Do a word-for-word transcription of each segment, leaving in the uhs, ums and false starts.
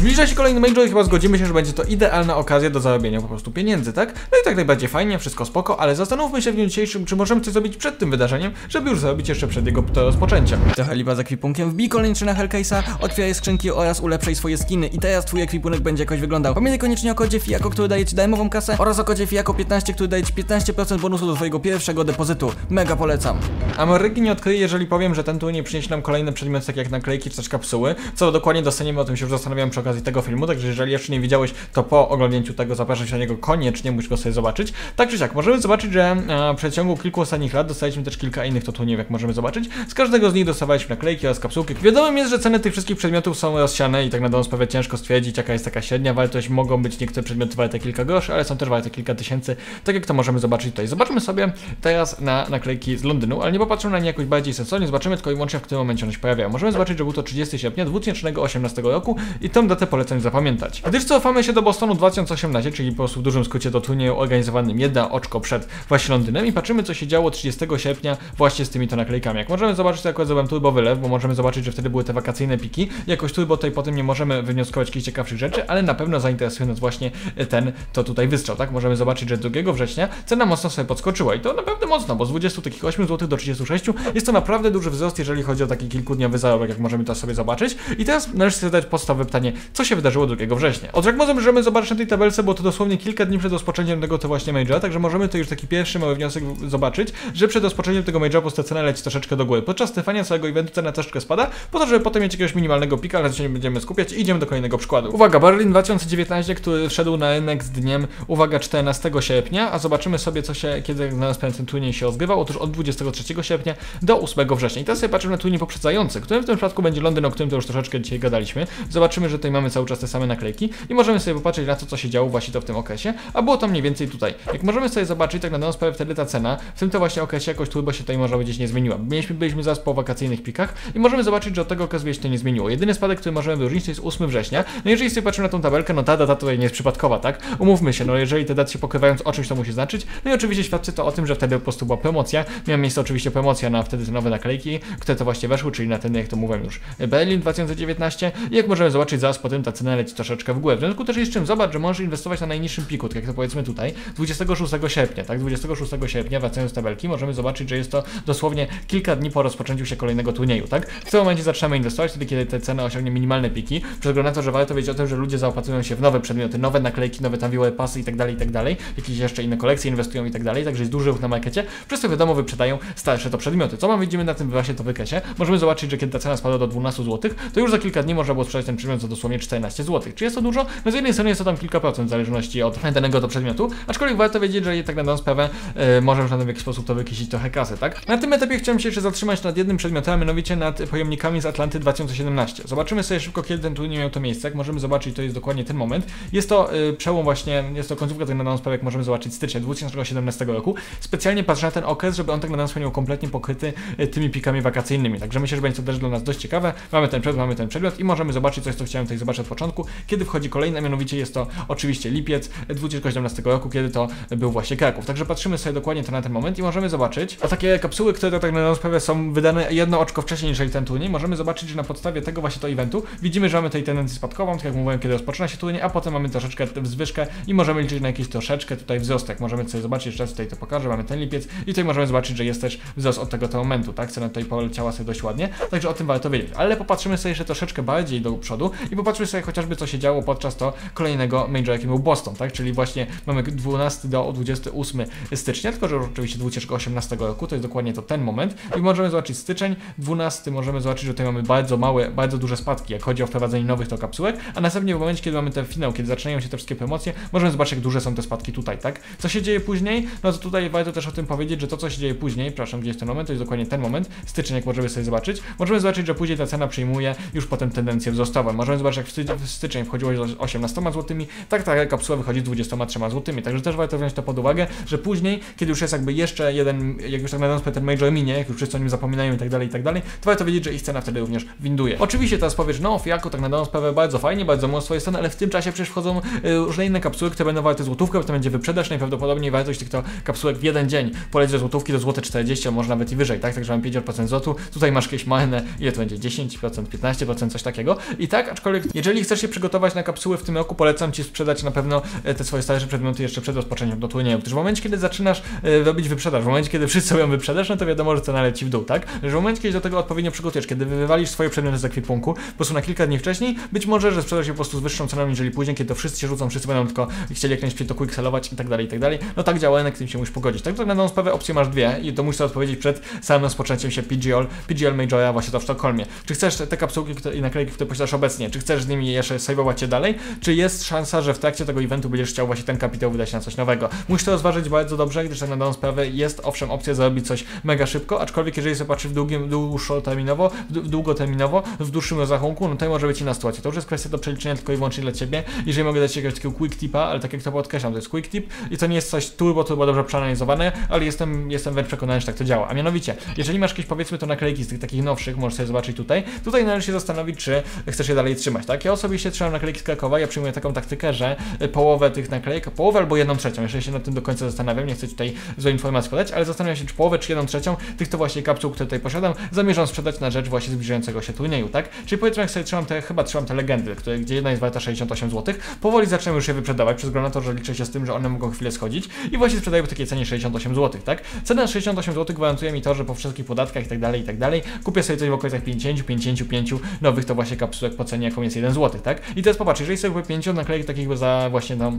Zbliża się kolejny Major i chyba zgodzimy się, że będzie to idealna okazja do zarobienia po prostu pieniędzy, tak? No i tak najbardziej fajnie, wszystko spoko, ale zastanówmy się w dniu dzisiejszym, czy możemy coś zrobić przed tym wydarzeniem, żeby już zarobić jeszcze przed jego rozpoczęciem. To Heliba z ekwipunkiem wbij kolejne Hellcase'a, otwieraj skrzynki oraz ulepszaj swoje skiny i teraz twój ekwipunek będzie jakoś wyglądał. Pamiętaj koniecznie o kodzie Fijako, który daje ci darmową kasę, oraz o kodzie Fijako piętnaście, który daje ci piętnaście procent bonusu do twojego pierwszego depozytu. Mega polecam. Ameryki nie odkryję, jeżeli powiem, że ten turniej przyniesie nam kolejny przedmiot, tak jak naklejki czy też kapsuły. Co dokładnie dostaniemy, o tym się już zastanawiałem przy okazji tego filmu, także jeżeli jeszcze nie widziałeś, to po oglądnięciu tego zapraszam się na niego koniecznie, musisz go sobie zobaczyć. Tak czy siak, możemy zobaczyć, że w przeciągu kilku ostatnich lat dostaliśmy też kilka innych turniejów, jak możemy zobaczyć. Z każdego z nich dostawaliśmy naklejki oraz kapsułki. Wiadomo jest, że ceny tych wszystkich przedmiotów są rozsiane i tak na dobrą sprawę ciężko stwierdzić, jaka jest taka średnia wartość. Mogą być niektóre przedmioty warte kilka groszy, ale są też warte kilka tysięcy, tak jak to możemy zobaczyć tutaj. Zobaczmy sobie teraz na naklejki z Londynu, ale nie popatrzmy na nie jakoś bardziej sensownie, zobaczymy tylko i wyłącznie, w którym momencie one się pojawiają. Możemy zobaczyć, że był to trzydziestego sierpnia dwa tysiące osiemnastego roku i tą datę polecam zapamiętać. Gdyż cofamy się do Bostonu dwa tysiące osiemnastego, czyli po prostu w dużym skrócie do turnieju organizowanym jedna oczko przed właśnie Londynem i patrzymy, co się działo trzydziestego sierpnia właśnie z tymi to naklejkami. Jak możemy zobaczyć, to akurat zrobiłem turbo wylew, bo możemy zobaczyć, że wtedy były te wakacyjne piki. Jakoś turbo tutaj po tym nie możemy wywnioskować jakichś ciekawszych rzeczy, ale na pewno zainteresuje nas właśnie ten, to tutaj wystrzał, tak? Możemy zobaczyć, że drugiego września cena mocno sobie podskoczyła i to naprawdę mocno, bo z dwudziestu takich ośmiu złotych do trzydziestu sześciu jest to naprawdę duży wzrost, jeżeli chodzi o taki kilkudniowy zarobek, jak możemy to sobie zobaczyć. I teraz należy sobie zadać podstawowe pytanie, co się wydarzyło drugiego września. Od razu możemy zobaczyć na tej tabelce, bo to dosłownie kilka dni przed rozpoczęciem tego to właśnie Majora, także możemy to już taki pierwszy mały wniosek zobaczyć, że przed rozpoczęciem tego Majora po prostu cena leci troszeczkę do góry. Podczas trwania całego eventu cena troszeczkę spada, po to, żeby potem mieć jakiegoś minimalnego pika, ale się nie będziemy skupiać i idziemy do kolejnego przykładu. Uwaga, Berlin dwa tysiące dziewiętnaście, który wszedł na rynek z dniem, uwaga, czternastego sierpnia, a zobaczymy sobie, co się, kiedy na ten turniej się odbywał. Otóż od dwudziestego trzeciego sierpnia do ósmego września. I teraz sobie patrzymy na turniej poprzedzający, który w tym przypadku będzie Londyn, o którym to już troszeczkę dzisiaj gadaliśmy. Zobaczymy, że tutaj mamy cały czas te same naklejki i możemy sobie popatrzeć na to, co się działo właśnie to w tym okresie, a było to mniej więcej tutaj. Jak możemy sobie zobaczyć, tak na dobrą sprawę wtedy ta cena w tym to właśnie okresie jakoś turbo się tutaj może powiedzieć nie zmieniła. Mieliśmy, byliśmy zaraz po wakacyjnych pikach i możemy zobaczyć, że od tego okresu się to nie zmieniło. Jedyny spadek, który możemy wyróżnić, to jest ósmy września. No jeżeli sobie patrzymy na tą tabelkę, no ta data tutaj nie jest przypadkowa, tak? Umówmy się, no jeżeli te daty się pokrywają z o czymś, to musi znaczyć. No i oczywiście świadczy to o tym, że wtedy po prostu była promocja. Miała miejsce oczywiście promocja na wtedy te nowe naklejki, które to właśnie weszły, czyli na ten, jak to mówiłem już, Berlin dwa tysiące dziewiętnaście. I jak możemy zobaczyć, zaraz po tym ta cena leci troszeczkę w górę. W związku też jest czym, zobacz, że możesz inwestować na najniższym piku, tak jak to powiedzmy tutaj, dwudziestego szóstego sierpnia, tak? dwudziestego szóstego sierpnia, wracając z tabelki, możemy zobaczyć, że jest to dosłownie kilka dni po rozpoczęciu się kolejnego turnieju, tak? W tym momencie zaczynamy inwestować, wtedy kiedy te ceny osiągnie minimalne piki, przez względu na to, że warto wiedzieć o tym, że ludzie zaopatrują się w nowe przedmioty, nowe naklejki, nowe tam viewer pasy i tak dalej, i tak dalej, jakieś jeszcze inne kolekcje inwestują i tak dalej, także jest duży ruch na markecie, przez to wiadomo wyprzedają starsze to przedmioty. Co mam widzimy na tym właśnie to wykresie? Możemy zobaczyć, że kiedy ta cena spada do dwunastu złotych, to już za kilka dni można było sprzedać ten przedmiot za dosłownie czternaście złotych. Czy jest to dużo? No z jednej strony jest to tam kilka procent w zależności od danego to przedmiotu, aczkolwiek warto wiedzieć, że tak na dobrą sprawę yy, możesz na tym w jakiś sposób to wykiesić trochę kasy, tak? Na tym etapie chciałem się jeszcze zatrzymać nad jednym przedmiotem, a mianowicie nad pojemnikami z Atlanty dwa tysiące siedemnaście. Zobaczymy sobie szybko, kiedy ten turniej miał to miejsce. Jak możemy zobaczyć, to jest dokładnie ten moment. Jest to yy, przełom właśnie, jest to końcówka tak na dobrą sprawę, jak możemy zobaczyć stycznia dwa tysiące siedemnastego roku. Specjalnie patrzę na ten okres, żeby on tak na dobrą sprawę miał kompletnie pokryty yy, tymi pikami wakacyjnymi. Także myślę, że będzie to też dla nas dość ciekawe. Mamy ten przedmiot, mamy ten przedmiot i możemy zobaczyć coś, co chciałem tutaj zobaczyć od początku, kiedy wchodzi kolejny, a mianowicie jest to oczywiście lipiec dwa tysiące siedemnastego roku, kiedy to był właśnie Kraków. Także patrzymy sobie dokładnie to na ten moment i możemy zobaczyć, a takie kapsuły, które tak na dobrą sprawę są wydane jedno oczko wcześniej niż ten turniej, możemy zobaczyć, że na podstawie tego właśnie to eventu widzimy, że mamy tutaj tendencję spadkową, tak jak mówiłem, kiedy rozpoczyna się turniej, a potem mamy troszeczkę zwyżkę i możemy liczyć na jakiś troszeczkę tutaj wzrost. Jak możemy sobie zobaczyć, jeszcze raz tutaj to pokażę, mamy ten lipiec i tutaj możemy zobaczyć, że jest też wzrost od tego, tego momentu, tak? Cena tutaj poleciała sobie dość ładnie, także o tym warto wiedzieć. Ale popatrzymy sobie jeszcze troszeczkę bardziej do przodu i popatrzmy sobie chociażby, co się działo podczas to kolejnego Majora, jakim był Boston, tak? Czyli właśnie mamy dwunastego do dwudziestego ósmego stycznia, tylko że oczywiście dwudziestego osiemnastego roku, to jest dokładnie to ten moment i możemy zobaczyć styczeń, dwunasty, możemy zobaczyć, że tutaj mamy bardzo małe, bardzo duże spadki, jak chodzi o wprowadzenie nowych to kapsułek, a następnie w momencie, kiedy mamy ten finał, kiedy zaczynają się te wszystkie promocje, możemy zobaczyć, jak duże są te spadki tutaj, tak? Co się dzieje później? No to tutaj warto też o tym powiedzieć, że to, co się dzieje później, przepraszam, gdzie jest ten moment, to jest dokładnie ten moment, styczeń, jak możemy sobie zobaczyć, możemy zobaczyć, że później ta cena przyjmuje już potem tendencję wzrostową. Możemy zobaczyć, jak w, sty w styczeń wchodziło z osiemnastoma złotymi, tak ta kapsuła wychodzi z dwudziestoma trzema złotymi, także też warto wziąć to pod uwagę, że później, kiedy już jest jakby jeszcze jeden, jak już tak naprawdę ten Major minie, jak już wszyscy o nim zapominają i tak dalej, i tak dalej, to warto wiedzieć, że ich cena wtedy również winduje. Oczywiście teraz powiesz, no Fijako tak na dobrą sprawę bardzo fajnie, bardzo mocno swoje strony, ale w tym czasie przecież wchodzą y, różne inne kapsuły, które będą warte złotówkę, bo to będzie wyprzedaż, najprawdopodobniej wartość tych to kapsułek w jeden dzień poleci do złotówki, do złote czterdzieści, a może nawet i wyżej, tak? Także mamy pięćdziesiąt procent złotu, tutaj masz jakieś małe, ile to będzie, dziesięć procent, piętnaście procent, coś takiego i tak, aczkolwiek Jeżeli chcesz się przygotować na kapsuły w tym roku, polecam Ci sprzedać na pewno te swoje starsze przedmioty jeszcze przed rozpoczęciem do turnieju, gdyż w momencie, kiedy zaczynasz robić wyprzedaż, w momencie, kiedy wszyscy robią wyprzedaż, no to wiadomo, że cena leci w dół, tak? Że w momencie, kiedy do tego odpowiednio przygotujesz, kiedy wywalisz swoje przedmioty z ekwipunku, po prostu na kilka dni wcześniej, być może, że sprzedasz je po prostu z wyższą ceną, niż później, kiedy to wszyscy się rzucą, wszyscy będą tylko chcieli jak najszybciej to quick sellować i tak dalej, i tak dalej. No tak działa rynek, z tym się musisz pogodzić. Tak na tą sprawę opcję masz dwie i to musisz odpowiedzieć przed samym rozpoczęciem się P G L, P G L Majora właśnie to w Sztokholmie. Czy chcesz te kapsułki i naklejki, które posiadasz obecnie, czy chcesz z nimi jeszcze save'ować je dalej, czy jest szansa, że w trakcie tego eventu będziesz chciał właśnie ten kapitał wydać na coś nowego? Musisz to rozważyć bardzo dobrze, gdyż tak na daną sprawę jest owszem opcja zarobić coś mega szybko, aczkolwiek jeżeli sobie patrzy w długim, długoterminowo, w długoterminowo, w dłuższym rozrachunku, no to może być inna sytuacja. To już jest kwestia do przeliczenia tylko i wyłącznie dla Ciebie. Jeżeli mogę dać Ci jakiegoś takiego quick tipa, ale tak jak to podkreślam, to jest quick tip i to nie jest coś turbo, turbo dobrze przeanalizowane, ale jestem, jestem wręcz przekonany, że tak to działa. A mianowicie, jeżeli masz jakieś powiedzmy to naklejki z tych takich nowszych, możesz sobie zobaczyć tutaj, tutaj należy się zastanowić, czy chcesz je dalej trzymać, tak? Ja osobiście trzymam naklejki z Krakowa, ja przyjmuję taką taktykę, że połowę tych naklejek, połowę albo jedną trzecią, jeszcze się nad tym do końca zastanawiam, nie chcę tutaj złej informacji podać, ale zastanawiam się, czy połowę, czy jedną trzecią tych to właśnie kapsuł, które tutaj posiadam, zamierzam sprzedać na rzecz właśnie zbliżającego się turnieju, tak? Czyli powiedzmy, jak sobie trzymam te, chyba trzymam te legendy, które, gdzie jedna jest warta sześćdziesiąt osiem złotych, powoli zaczynam już je wyprzedawać, przez względu na to, że liczę się z tym, że one mogą chwilę schodzić i właśnie sprzedaję po takiej cenie sześćdziesiąt osiem złotych, tak? Cena sześćdziesiąt osiem złotych gwarantuje mi to, że po wszystkich podatkach i tak dalej, i tak dalej, kupię sobie coś w okolicach pięćdziesiąt pięć nowych to właśnie kapsułek po cenie, jaką jest jeden złoty, tak? I teraz popatrz, jeżeli sobie kupię pięćdziesiąt naklejek takich za właśnie tam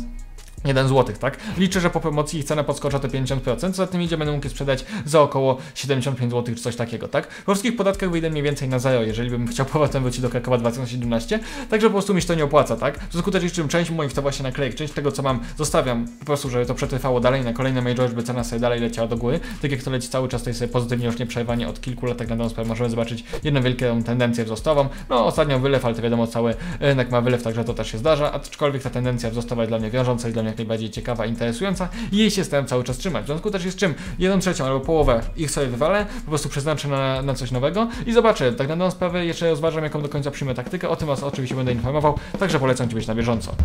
jeden złoty, tak? Liczę, że po promocji ich cena podskocza te pięćdziesiąt procent, co za tym idzie, będę mógł je sprzedać za około siedemdziesiąt pięć złotych czy coś takiego, tak? Po wszystkich podatkach wyjdę mniej więcej na zero, jeżeli bym chciał powrotem wrócić do Krakowa dwa tysiące siedemnaście, także po prostu mi się to nie opłaca, tak? W związku też czym część moich to właśnie naklejek, część tego, co mam, zostawiam po prostu, żeby to przetrwało dalej na kolejne major, żeby cena sobie dalej leciała do góry, tak jak to leci cały czas, to jest sobie pozytywnie już nieprzerwanie od kilku lat, tak na daną sprawę możemy zobaczyć jedną wielką tendencję wzrostową, no ostatnio wylew, ale to wiadomo, cały rynek ma wylew, także to też się zdarza, aczkolwiek ta tendencja wzrostowa jest dla mnie wiążąca i dla mnie jak najbardziej ciekawa, interesująca i jej się staram cały czas trzymać. W związku też jest czym jedną trzecią albo połowę ich sobie wywalę, po prostu przeznaczę na, na coś nowego i zobaczę. Tak na daną sprawę jeszcze rozważam, jaką do końca przyjmę taktykę, o tym Was oczywiście będę informował, także polecam Ci być na bieżąco.